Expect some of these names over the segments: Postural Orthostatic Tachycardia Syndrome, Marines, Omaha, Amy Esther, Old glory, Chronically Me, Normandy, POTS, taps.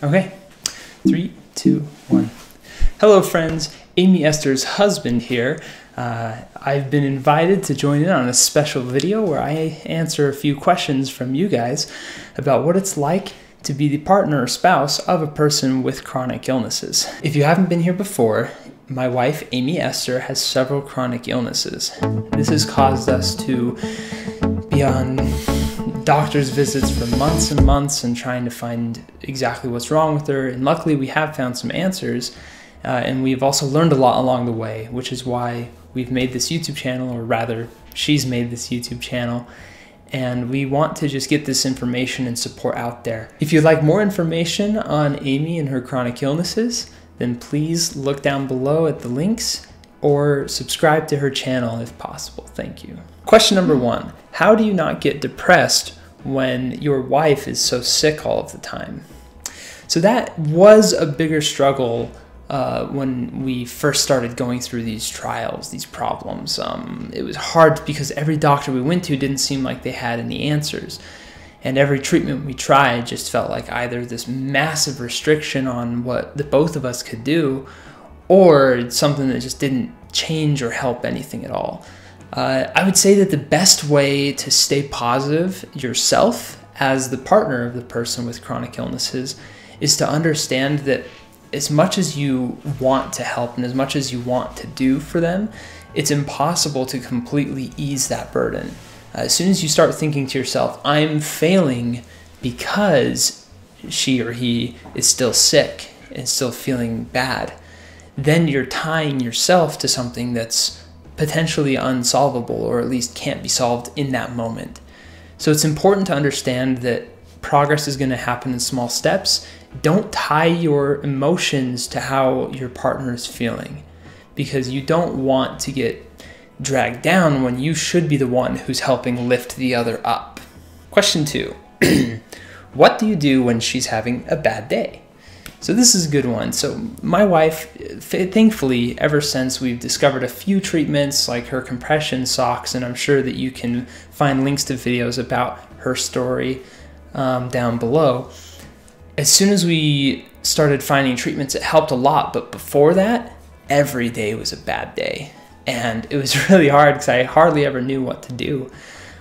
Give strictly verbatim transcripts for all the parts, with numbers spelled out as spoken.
Okay, three, two, one. Hello friends, Amy Esther's husband here. Uh, I've been invited to join in on a special video where I answer a few questions from you guys about what it's like to be the partner or spouse of a person with chronic illnesses. If you haven't been here before, my wife, Amy Esther, has several chronic illnesses. This has caused us to be on doctor's visits for months and months and trying to find exactly what's wrong with her. And luckily we have found some answers, uh, and we've also learned a lot along the way, which is why we've made this YouTube channel, or rather she's made this YouTube channel. And we want to just get this information and support out there. If you'd like more information on Amy and her chronic illnesses, then please look down below at the links or subscribe to her channel if possible. Thank you. Question number one, how do you not get depressed when your wife is so sick all of the time? So that was a bigger struggle Uh, when we first started going through these trials, these problems. Um, it was hard because every doctor we went to didn't seem like they had any answers. And every treatment we tried just felt like either this massive restriction on what the both of us could do, or something that just didn't change or help anything at all. Uh, I would say that the best way to stay positive yourself as the partner of the person with chronic illnesses is to understand that as much as you want to help and as much as you want to do for them, it's impossible to completely ease that burden. Uh, as soon as you start thinking to yourself, I'm failing because she or he is still sick and still feeling bad, then you're tying yourself to something that's potentially unsolvable, or at least can't be solved in that moment. So it's important to understand that progress is going to happen in small steps. Don't tie your emotions to how your partner is feeling, because you don't want to get dragged down when you should be the one who's helping lift the other up. Question two, what do you do when she's having a bad day? So this is a good one. So my wife, thankfully, ever since we've discovered a few treatments like her compression socks, and I'm sure that you can find links to videos about her story Um, down below. As soon as we started finding treatments, it helped a lot, but before that, every day was a bad day. And it was really hard because I hardly ever knew what to do.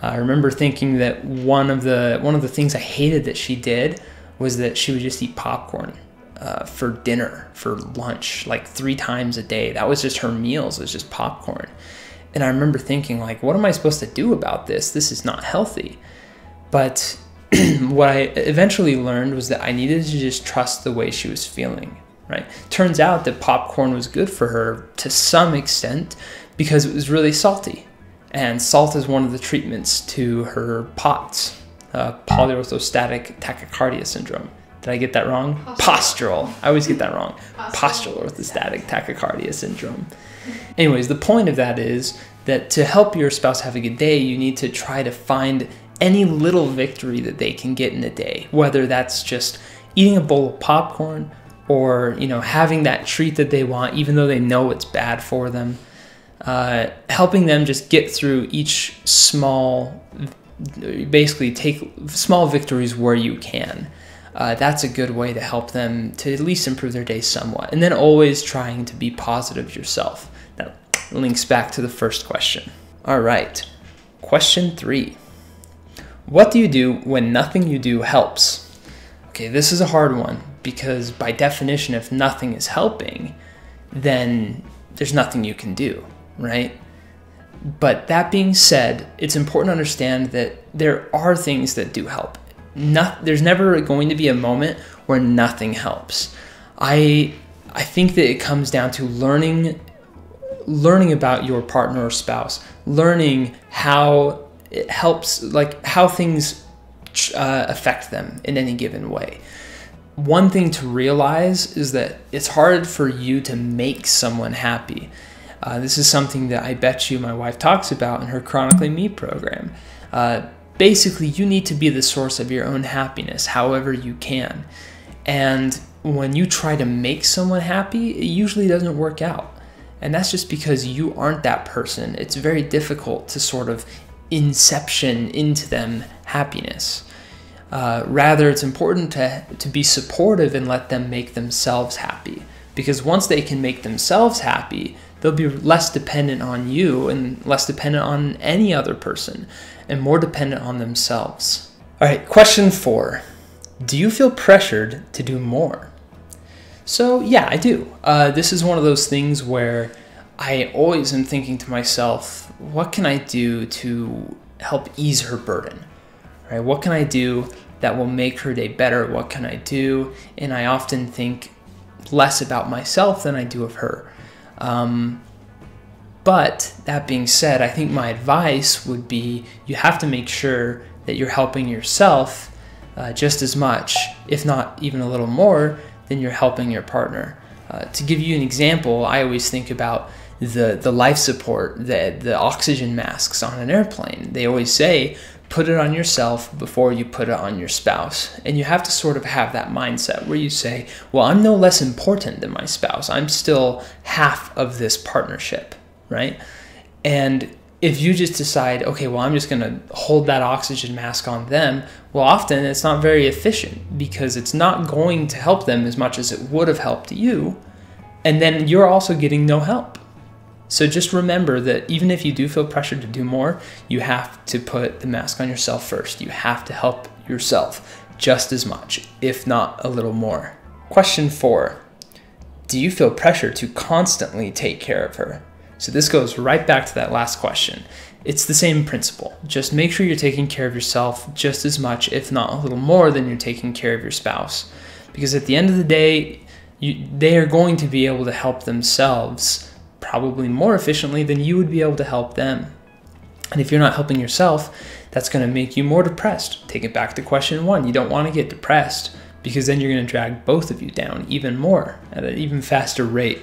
Uh, I remember thinking that one of the one of the things I hated that she did was that she would just eat popcorn uh, for dinner, for lunch, like three times a day. That was just her meals, it was just popcorn. And I remember thinking, like, what am I supposed to do about this? This is not healthy. But what I eventually learned was that I needed to just trust the way she was feeling, right? Turns out that popcorn was good for her to some extent because it was really salty. And salt is one of the treatments to her POTS, uh, Postural Orthostatic Tachycardia Syndrome. Did I get that wrong? Postural. Postural. I always get that wrong. Postural, Postural Orthostatic Tachycardia Syndrome. Anyways, the point of that is that to help your spouse have a good day, you need to try to find any little victory that they can get in a day, whether that's just eating a bowl of popcorn or, you know, having that treat that they want, even though they know it's bad for them, uh, helping them just get through each small, basically take small victories where you can. Uh, that's a good way to help them to at least improve their day somewhat. And then always trying to be positive yourself. That links back to the first question. All right, question three. What do you do when nothing you do helps? Okay, this is a hard one because by definition, if nothing is helping, then there's nothing you can do, right? But that being said, it's important to understand that there are things that do help. Not, there's never going to be a moment where nothing helps. I, I think that it comes down to learning, learning about your partner or spouse, learning how it helps, like how things uh, affect them in any given way. One thing to realize is that it's hard for you to make someone happy. Uh, this is something that I bet you my wife talks about in her Chronically Me program. Uh, basically, you need to be the source of your own happiness, however you can. And when you try to make someone happy, it usually doesn't work out. And that's just because you aren't that person. It's very difficult to sort of inception into them happiness. Uh, rather, it's important to, to be supportive and let them make themselves happy. Because once they can make themselves happy, they'll be less dependent on you and less dependent on any other person and more dependent on themselves. All right, question four. Do you feel pressured to do more? So yeah, I do. Uh, this is one of those things where I always am thinking to myself, what can I do to help ease her burden? Right? What can I do that will make her day better? What can I do? And I often think less about myself than I do of her. Um, but that being said, I think my advice would be you have to make sure that you're helping yourself uh, just as much, if not even a little more, than you're helping your partner. Uh, to give you an example, I always think about the, the life support, the, the oxygen masks on an airplane. They always say, put it on yourself before you put it on your spouse. And you have to sort of have that mindset where you say, well, I'm no less important than my spouse. I'm still half of this partnership, right? And if you just decide, okay, well, I'm just gonna hold that oxygen mask on them, well, often it's not very efficient because it's not going to help them as much as it would have helped you. And then you're also getting no help. So just remember that even if you do feel pressured to do more, you have to put the mask on yourself first. You have to help yourself just as much, if not a little more. Question four, do you feel pressure to constantly take care of her? So this goes right back to that last question. It's the same principle. Just make sure you're taking care of yourself just as much, if not a little more than you're taking care of your spouse. Because at the end of the day, you, they are going to be able to help themselves probably more efficiently than you would be able to help them. And if you're not helping yourself, that's gonna make you more depressed. Take it back to question one. You don't wanna get depressed because then you're gonna drag both of you down even more at an even faster rate.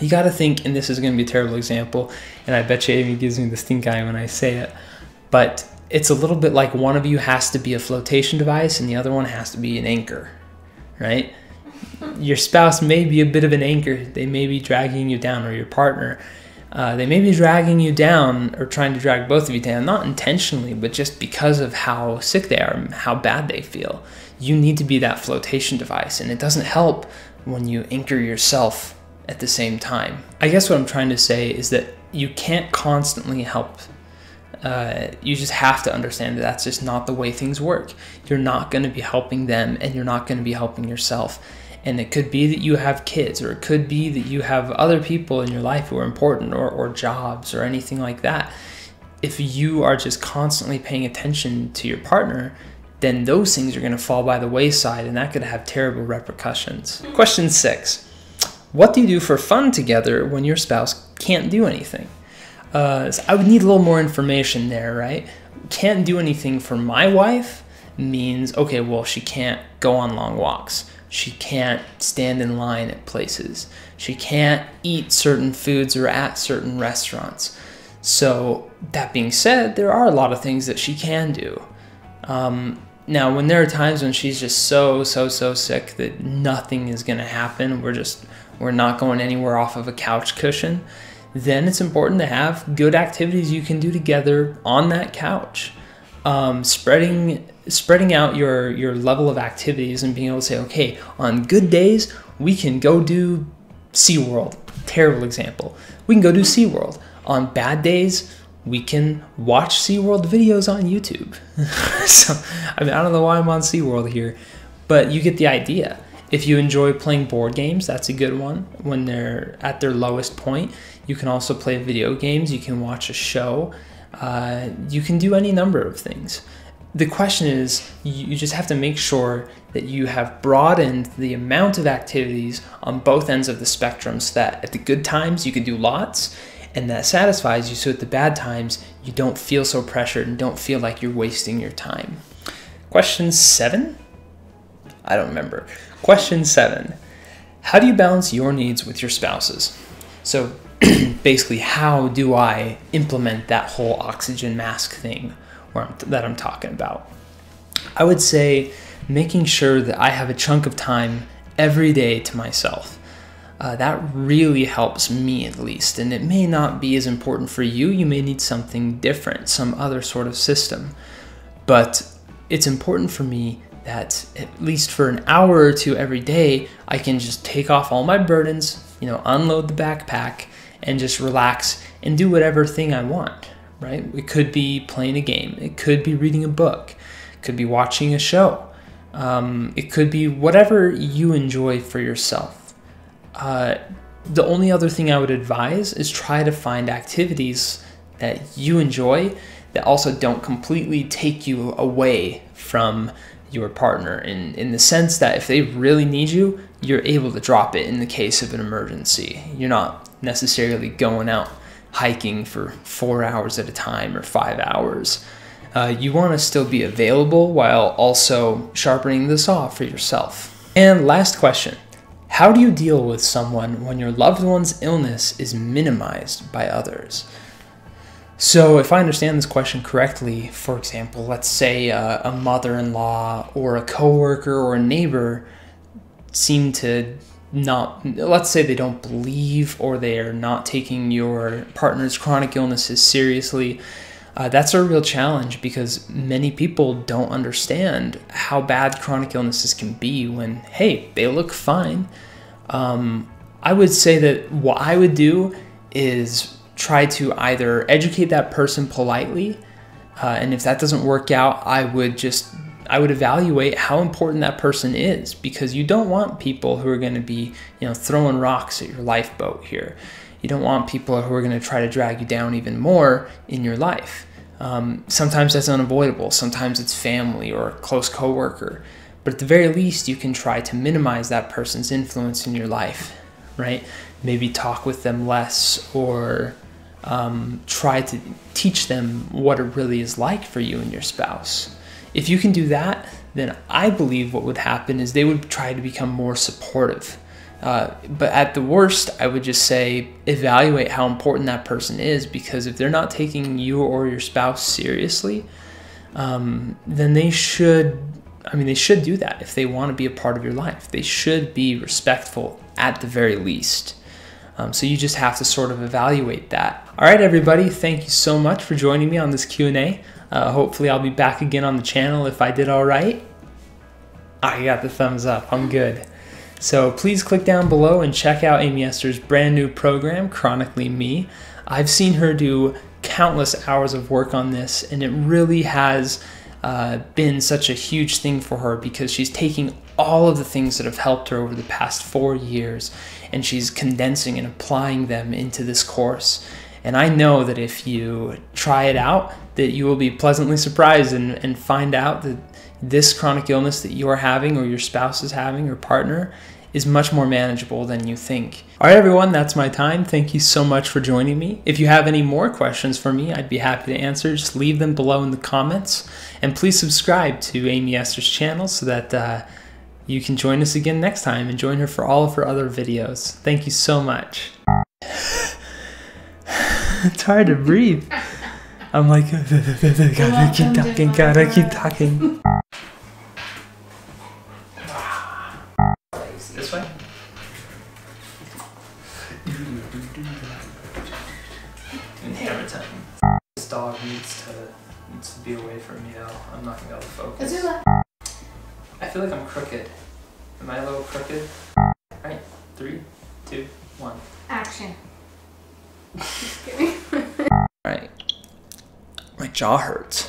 You gotta think, and this is gonna be a terrible example, and I bet you Amy gives me the stink eye when I say it, but it's a little bit like one of you has to be a flotation device and the other one has to be an anchor, right? Your spouse may be a bit of an anchor. They may be dragging you down, or your partner. Uh, they may be dragging you down or trying to drag both of you down, not intentionally, but just because of how sick they are and how bad they feel. You need to be that flotation device, and it doesn't help when you anchor yourself at the same time. I guess what I'm trying to say is that you can't constantly help. Uh, you just have to understand that that's just not the way things work. You're not going to be helping them, and you're not going to be helping yourself. And it could be that you have kids, or it could be that you have other people in your life who are important, or, or jobs or anything like that. If you are just constantly paying attention to your partner, then those things are going to fall by the wayside, and that could have terrible repercussions. Question six. What do you do for fun together when your spouse can't do anything? Uh, so I would need a little more information there, right? Can't do anything for my wife means, okay, well, she can't go on long walks. She can't stand in line at places. She can't eat certain foods or at certain restaurants. So that being said, there are a lot of things that she can do. Um, now, when there are times when she's just so, so, so sick that nothing is gonna happen, we're just, we're not going anywhere off of a couch cushion, then it's important to have good activities you can do together on that couch. Um, spreading spreading out your, your level of activities and being able to say, okay, on good days, we can go do SeaWorld. Terrible example. We can go do SeaWorld. On bad days, we can watch SeaWorld videos on YouTube. So, I mean, I don't know why I'm on SeaWorld here, but you get the idea. If you enjoy playing board games, that's a good one. When they're at their lowest point, you can also play video games. You can watch a show. Uh, you can do any number of things. The question is, you just have to make sure that you have broadened the amount of activities on both ends of the spectrum so that at the good times you can do lots and that satisfies you, so at the bad times you don't feel so pressured and don't feel like you're wasting your time. Question seven? I don't remember. Question seven, how do you balance your needs with your spouse's? So basically, how do I implement that whole oxygen mask thing that I'm talking about? I would say making sure that I have a chunk of time every day to myself. Uh, that really helps me, at least, and it may not be as important for you. You may need something different, some other sort of system. But it's important for me that at least for an hour or two every day, I can just take off all my burdens, you know, unload the backpack and just relax and do whatever thing I want, right? It could be playing a game. It could be reading a book. It could be watching a show. Um, it could be whatever you enjoy for yourself. Uh, the only other thing I would advise is try to find activities that you enjoy that also don't completely take you away from your partner, in, in the sense that if they really need you, you're able to drop it in the case of an emergency. You're not necessarily going out hiking for four hours at a time or five hours. Uh, you want to still be available while also sharpening the saw for yourself. And last question, how do you deal with someone when your loved one's illness is minimized by others? So if I understand this question correctly, for example, let's say uh, a mother-in-law or a coworker or a neighbor seem to not, let's say they don't believe or they are not taking your partner's chronic illnesses seriously, uh, that's a real challenge because many people don't understand how bad chronic illnesses can be when, hey, they look fine. Um, I would say that what I would do is try to either educate that person politely, uh, and if that doesn't work out, I would just, I would evaluate how important that person is, because you don't want people who are gonna be, you know, throwing rocks at your lifeboat here. You don't want people who are gonna try to drag you down even more in your life. Um, sometimes that's unavoidable. Sometimes it's family or a close coworker, but at the very least, you can try to minimize that person's influence in your life, right? Maybe talk with them less, or Um, try to teach them what it really is like for you and your spouse. If you can do that, then I believe what would happen is they would try to become more supportive. Uh, but at the worst, I would just say evaluate how important that person is, because if they're not taking you or your spouse seriously, um, then they should, I mean, they should do that if they want to be a part of your life. They should be respectful at the very least. Um, so you just have to sort of evaluate that. All right, everybody, thank you so much for joining me on this Q and A. Uh, hopefully I'll be back again on the channel if I did all right. I got the thumbs up, I'm good. So please click down below and check out Amy Esther's brand new program, Chronically Me. I've seen her do countless hours of work on this, and it really has uh, been such a huge thing for her, because she's taking all of the things that have helped her over the past four years, and she's condensing and applying them into this course. And I know that if you try it out, that you will be pleasantly surprised and, and find out that this chronic illness that you're having, or your spouse is having, or partner, is much more manageable than you think. All right, everyone, that's my time. Thank you so much for joining me. If you have any more questions for me, I'd be happy to answer. Just leave them below in the comments. And please subscribe to Amy Esther's channel so that uh, you can join us again next time and join her for all of her other videos. Thank you so much. It's hard to breathe. I'm like, gotta keep talking, gotta keep talking. This way? And hammer time. This dog needs to, needs to be away from me now. I'm not gonna be able to focus. I feel like I'm crooked. Am I a little crooked? Alright, three, two, one. Action. Just kidding. Alright. My jaw hurts.